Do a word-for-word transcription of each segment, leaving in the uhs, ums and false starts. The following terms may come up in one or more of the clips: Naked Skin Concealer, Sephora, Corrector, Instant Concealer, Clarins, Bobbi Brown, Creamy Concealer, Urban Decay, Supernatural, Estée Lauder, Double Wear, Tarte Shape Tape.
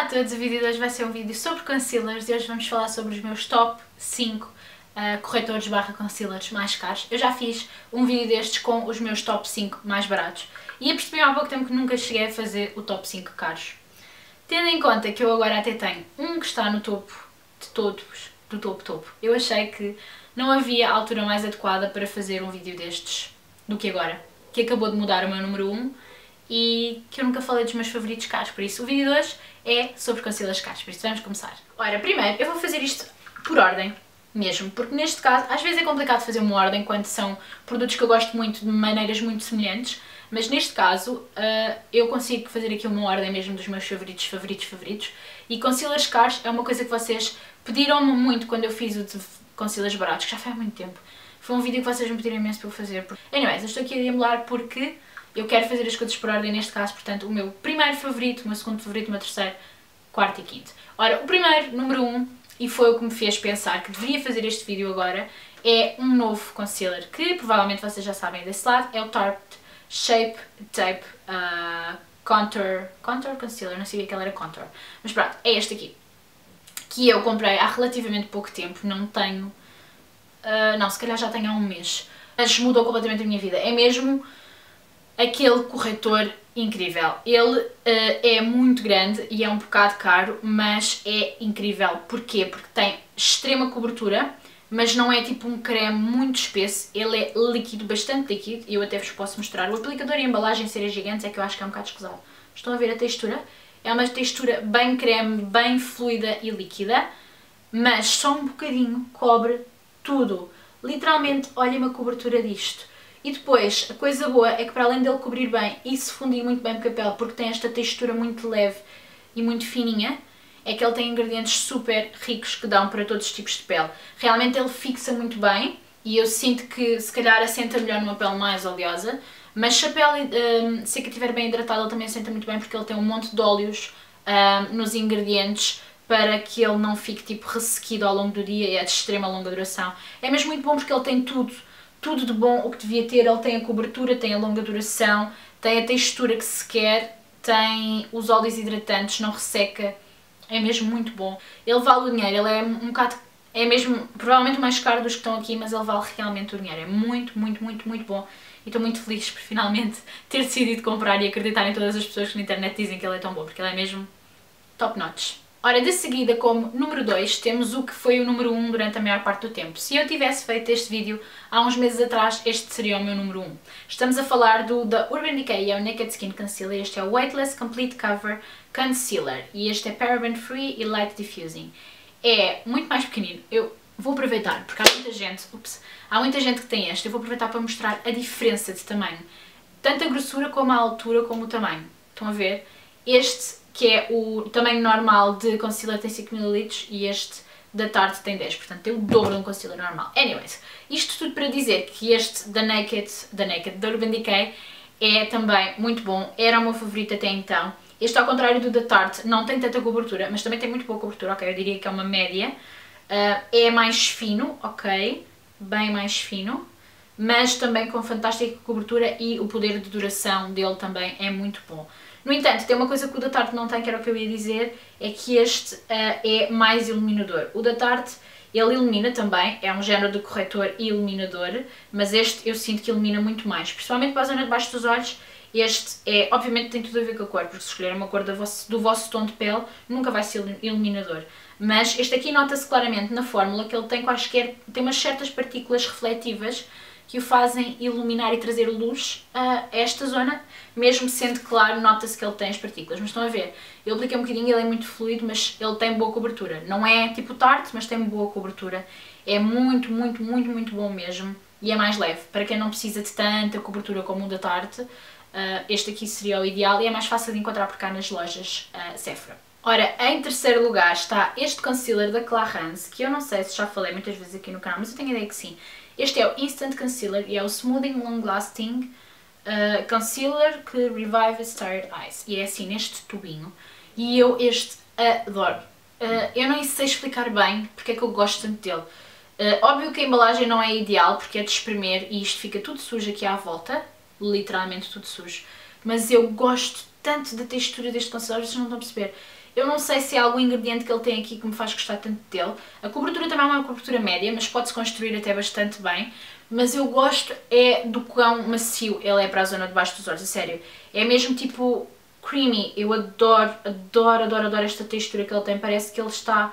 Olá a todos, o vídeo de hoje vai ser um vídeo sobre concealers e hoje vamos falar sobre os meus top cinco uh, corretores barra concealers mais caros. Eu já fiz um vídeo destes com os meus top cinco mais baratos e apercebi há pouco tempo que nunca cheguei a fazer o top cinco caros. Tendo em conta que eu agora até tenho um que está no topo de todos, do topo topo, eu achei que não havia altura mais adequada para fazer um vídeo destes do que agora, que acabou de mudar o meu número um. E que eu nunca falei dos meus favoritos caros, por isso o vídeo de hoje é sobre concealers caros, por isso vamos começar. Ora, primeiro eu vou fazer isto por ordem mesmo, porque neste caso às vezes é complicado fazer uma ordem quando são produtos que eu gosto muito de maneiras muito semelhantes, mas neste caso uh, eu consigo fazer aqui uma ordem mesmo dos meus favoritos, favoritos, favoritos. E concealers caros é uma coisa que vocês pediram-me muito quando eu fiz o de concealers baratos, que já foi há muito tempo. Foi um vídeo que vocês me pediram imenso para eu fazer. Anyways, eu estou aqui a deambular porque eu quero fazer as coisas por ordem neste caso, portanto o meu primeiro favorito, o meu segundo favorito, o meu terceiro, quarto e quinto. Ora, o primeiro, número um, e foi o que me fez pensar que deveria fazer este vídeo agora, é um novo concealer que provavelmente vocês já sabem desse lado, é o Tarte Shape Tape uh, Contour, Contour Concealer, não sabia que ele era Contour, mas pronto, é este aqui, que eu comprei há relativamente pouco tempo, não tenho, uh, não, se calhar já tenho há um mês, mas mudou completamente a minha vida, é mesmo aquele corretor incrível. Ele uh, é muito grande e é um bocado caro, mas é incrível. Porquê? Porque tem extrema cobertura, mas não é tipo um creme muito espesso, ele é líquido, bastante líquido, e eu até vos posso mostrar. O aplicador e a embalagem serem gigantes é que eu acho que é um bocado escusado. Estão a ver a textura? É uma textura bem creme, bem fluida e líquida, mas só um bocadinho cobre tudo. Literalmente, olhem a cobertura disto. E depois, a coisa boa é que para além dele cobrir bem e se fundir muito bem com a pele, porque tem esta textura muito leve e muito fininha, é que ele tem ingredientes super ricos que dão para todos os tipos de pele. Realmente ele fixa muito bem e eu sinto que se calhar assenta melhor numa pele mais oleosa, mas se a pele um, se estiver bem hidratada ele também assenta muito bem porque ele tem um monte de óleos um, nos ingredientes para que ele não fique tipo ressequido ao longo do dia e é de extrema longa duração. É mesmo muito bom porque ele tem tudo. Tudo de bom o que devia ter, ele tem a cobertura, tem a longa duração, tem a textura que se quer, tem os óleos hidratantes, não resseca, é mesmo muito bom. Ele vale o dinheiro, ele é um bocado, é mesmo provavelmente mais caro dos que estão aqui, mas ele vale realmente o dinheiro, é muito, muito, muito, muito bom. E estou muito feliz por finalmente ter decidido comprar e acreditar em todas as pessoas que na internet dizem que ele é tão bom, porque ele é mesmo top notch. Ora, de seguida, como número dois, temos o que foi o número um durante a maior parte do tempo. Se eu tivesse feito este vídeo há uns meses atrás, este seria o meu número um. Estamos a falar do da Urban Decay, é o Naked Skin Concealer, este é o Weightless Complete Cover Concealer e este é Paraben Free e Light Diffusing. É muito mais pequenino, eu vou aproveitar, porque há muita gente, ups, há muita gente que tem este, eu vou aproveitar para mostrar a diferença de tamanho. Tanto a grossura como a altura como o tamanho, estão a ver? Este, que é o tamanho normal de concealer, tem cinco mililitros e este da Tarte tem dez, portanto tem o dobro de um concealer normal. Anyways, isto tudo para dizer que este da Naked, da Naked, da Urban Decay é também muito bom, era o meu favorito até então. Este ao contrário do da Tarte não tem tanta cobertura, mas também tem muito boa cobertura, ok, eu diria que é uma média. Uh, é mais fino, ok, bem mais fino, mas também com fantástica cobertura e o poder de duração dele também é muito bom. No entanto, tem uma coisa que o da Tarte não tem, que era o que eu ia dizer, é que este uh, é mais iluminador. O da Tarte, ele ilumina também, é um género de corretor iluminador, mas este eu sinto que ilumina muito mais, principalmente para a zona de baixo dos olhos. Este é, obviamente tem tudo a ver com a cor, porque se escolher uma cor do vosso, do vosso tom de pele, nunca vai ser iluminador. Mas este aqui nota-se claramente na fórmula que ele tem quaisquer, tem umas certas partículas refletivas que o fazem iluminar e trazer luz a esta zona, mesmo sendo claro, nota-se que ele tem as partículas, mas estão a ver, eu apliquei um bocadinho, ele é muito fluido, mas ele tem boa cobertura, não é tipo Tarte, mas tem boa cobertura, é muito, muito, muito, muito bom mesmo, e é mais leve, para quem não precisa de tanta cobertura como o da Tarte, este aqui seria o ideal e é mais fácil de encontrar por cá nas lojas Sephora. Ora, em terceiro lugar está este concealer da Clarins, que eu não sei se já falei muitas vezes aqui no canal, mas eu tenho a ideia que sim. Este é o Instant Concealer e é o Smoothing Long Lasting uh, Concealer que Revive Tired Eyes. E é assim, neste tubinho. E eu este adoro. Uh, eu não sei explicar bem porque é que eu gosto tanto dele. Uh, óbvio que a embalagem não é ideal porque é de espremer e isto fica tudo sujo aqui à volta. Literalmente tudo sujo. Mas eu gosto tanto da textura deste concealer, vocês não estão a perceber. Eu não sei se é algum ingrediente que ele tem aqui que me faz gostar tanto dele. A cobertura também é uma cobertura média, mas pode-se construir até bastante bem. Mas eu gosto é do quão macio ele é para a zona de baixo dos olhos, a sério. É mesmo tipo creamy. Eu adoro, adoro, adoro, adoro esta textura que ele tem. Parece que ele está...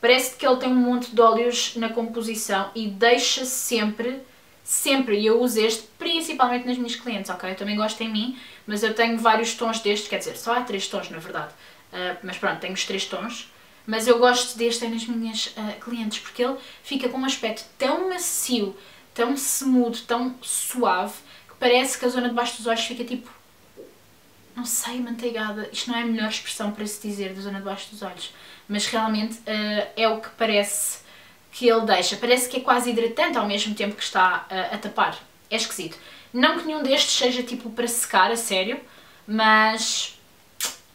Parece que ele tem um monte de óleos na composição e deixa sempre... Sempre, e eu uso este principalmente nas minhas clientes, ok? Eu também gosto em mim, mas eu tenho vários tons deste, quer dizer, só há três tons na verdade, uh, mas pronto, tenho os três tons, mas eu gosto deste nas minhas uh, clientes, porque ele fica com um aspecto tão macio, tão smooth, tão suave, que parece que a zona de baixo dos olhos fica tipo, não sei, manteigada. Isto não é a melhor expressão para se dizer da zona de baixo dos olhos, mas realmente uh, é o que parece... que ele deixa, parece que é quase hidratante ao mesmo tempo que está a, a tapar, é esquisito. Não que nenhum destes seja tipo para secar, a sério, mas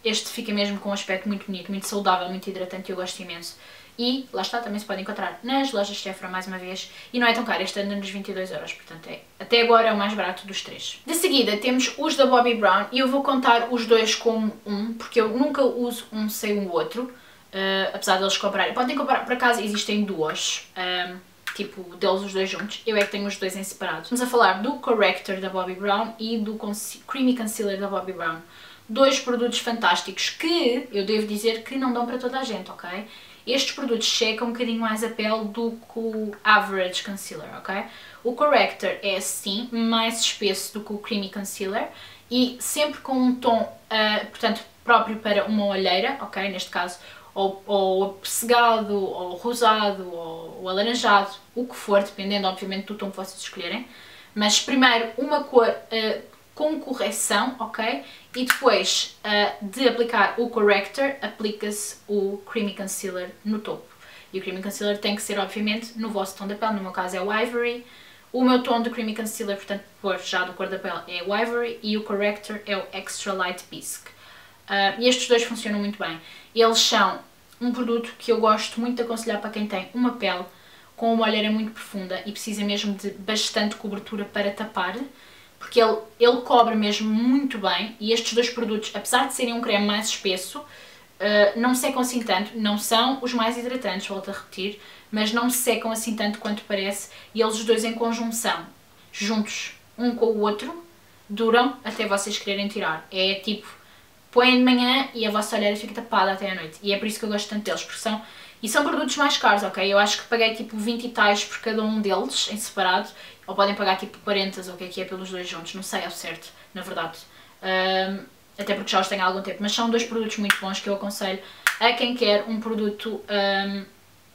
este fica mesmo com um aspecto muito bonito, muito saudável, muito hidratante, eu gosto imenso. E lá está, também se pode encontrar nas lojas Sephora mais uma vez, e não é tão caro, este anda nos vinte e dois euros, portanto é, até agora é o mais barato dos três. De seguida temos os da Bobbi Brown, e eu vou contar os dois como um, porque eu nunca uso um sem o outro. Uh, apesar deles comprarem, podem comprar, por acaso existem duas, um, tipo deles os dois juntos, eu é que tenho os dois em separado. Vamos a falar do Corrector da Bobbi Brown e do Conce- Creamy Concealer da Bobbi Brown, dois produtos fantásticos que eu devo dizer que não dão para toda a gente, ok? Estes produtos secam um bocadinho mais a pele do que o Average Concealer, ok? O Corrector é assim, mais espesso do que o Creamy Concealer e sempre com um tom, uh, portanto, próprio para uma olheira, ok? Neste caso Ou, ou apessegado, ou rosado, ou, ou alaranjado, o que for, dependendo obviamente do tom que vocês escolherem. Mas primeiro uma cor uh, com correção, ok? E depois uh, de aplicar o Corrector, aplica-se o Creamy Concealer no topo. E o Creamy Concealer tem que ser obviamente no vosso tom da pele, no meu caso é o Ivory. O meu tom do Creamy Concealer, portanto já do cor da pele, é o Ivory e o Corrector é o Extra Light Bisque. Uh, e estes dois funcionam muito bem. Eles são um produto que eu gosto muito de aconselhar para quem tem uma pele com uma olheira muito profunda e precisa mesmo de bastante cobertura para tapar, porque ele, ele cobre mesmo muito bem e estes dois produtos, apesar de serem um creme mais espesso, uh, não secam assim tanto, não são os mais hidratantes, volto a repetir, mas não secam assim tanto quanto parece e eles os dois em conjunção, juntos um com o outro, duram até vocês quererem tirar. É tipo... põem de manhã e a vossa olheira fica tapada até à noite. E é por isso que eu gosto tanto deles, porque são... E são produtos mais caros, ok? Eu acho que paguei tipo vinte e tais por cada um deles, em separado. Ou podem pagar tipo quarenta, ou o que é que é pelos dois juntos. Não sei ao certo, na verdade. Um, até porque já os tenho há algum tempo. Mas são dois produtos muito bons que eu aconselho a quem quer um produto um,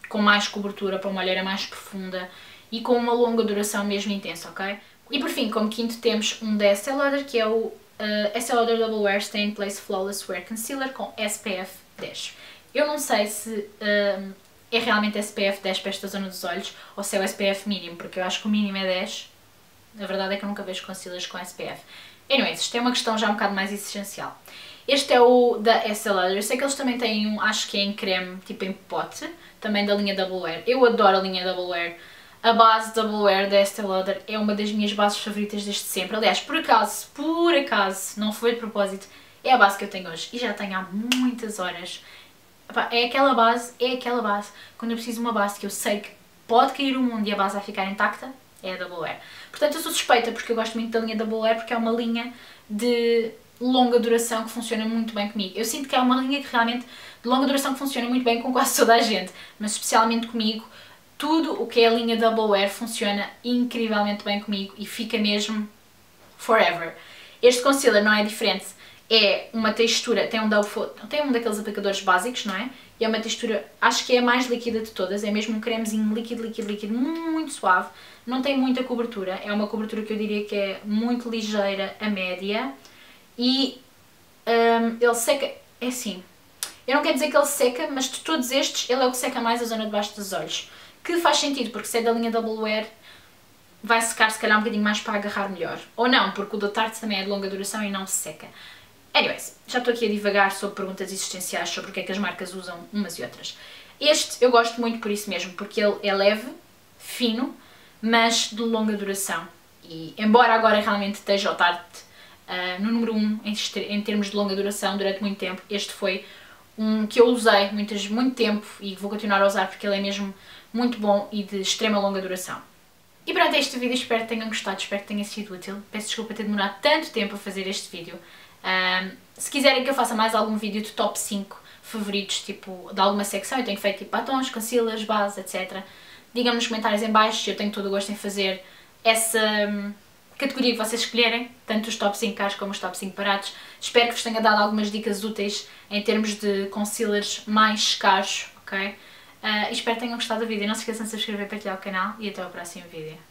com mais cobertura, para uma olheira mais profunda. E com uma longa duração mesmo intensa, ok? E por fim, como quinto, temos um da Estée Lauder, que é o... Uh, Estée Lauder Double Wear Stay in Place Flawless Wear Concealer com S P F dez. Eu não sei se uh, é realmente S P F dez para esta zona dos olhos ou se é o S P F mínimo, porque eu acho que o mínimo é dez. A verdade é que eu nunca vejo concealers com S P F. Anyways, isto é uma questão já um bocado mais essencial. Este é o da Estée Lauder. Eu sei que eles também têm um, acho que é em creme, tipo em pote, também da linha Double Wear. Eu adoro a linha Double Wear. A base Double Wear da Estée Lauder é uma das minhas bases favoritas desde sempre. Aliás, por acaso, por acaso, não foi de propósito, é a base que eu tenho hoje. E já tenho há muitas horas. É aquela base, é aquela base. Quando eu preciso de uma base que eu sei que pode cair o mundo e a base vai ficar intacta, é a Double Wear. Portanto, eu sou suspeita porque eu gosto muito da linha Double Wear, porque é uma linha de longa duração que funciona muito bem comigo. Eu sinto que é uma linha que realmente, de longa duração, que funciona muito bem com quase toda a gente, mas especialmente comigo. Tudo o que é a linha Double Wear funciona incrivelmente bem comigo e fica mesmo forever. Este concealer não é diferente, é uma textura, tem um, tem um daqueles aplicadores básicos, não é? E é uma textura, acho que é a mais líquida de todas, é mesmo um cremezinho líquido, líquido, líquido, muito suave. Não tem muita cobertura, é uma cobertura que eu diria que é muito ligeira a média. E um, ele seca, é assim, eu não quero dizer que ele seca, mas de todos estes ele é o que seca mais a zona de baixo dos olhos. Que faz sentido, porque se é da linha Double Wear vai secar se calhar um bocadinho mais para agarrar melhor. Ou não, porque o da Tarte também é de longa duração e não se seca. Anyways, já estou aqui a divagar sobre perguntas existenciais, sobre o que é que as marcas usam umas e outras. Este eu gosto muito por isso mesmo, porque ele é leve, fino, mas de longa duração. E embora agora realmente esteja o Tarte uh, no número um em, em termos de longa duração durante muito tempo, este foi um que eu usei muitas, muito tempo e vou continuar a usar porque ele é mesmo muito bom e de extrema longa duração. E pronto, este vídeo espero que tenham gostado, espero que tenha sido útil. Peço desculpa ter demorado tanto tempo a fazer este vídeo. Um, se quiserem que eu faça mais algum vídeo de top cinco favoritos, tipo, de alguma secção, eu tenho feito tipo batons, concealers, base, etcétera. Digam-me nos comentários em baixo, eu tenho todo o gosto em fazer essa hum, categoria que vocês escolherem, tanto os top cinco caros como os top cinco baratos. Espero que vos tenha dado algumas dicas úteis em termos de concealers mais caros, ok? Uh, espero que tenham gostado do vídeo. Não se esqueçam de se inscrever, partilhar o canal e até ao próximo vídeo.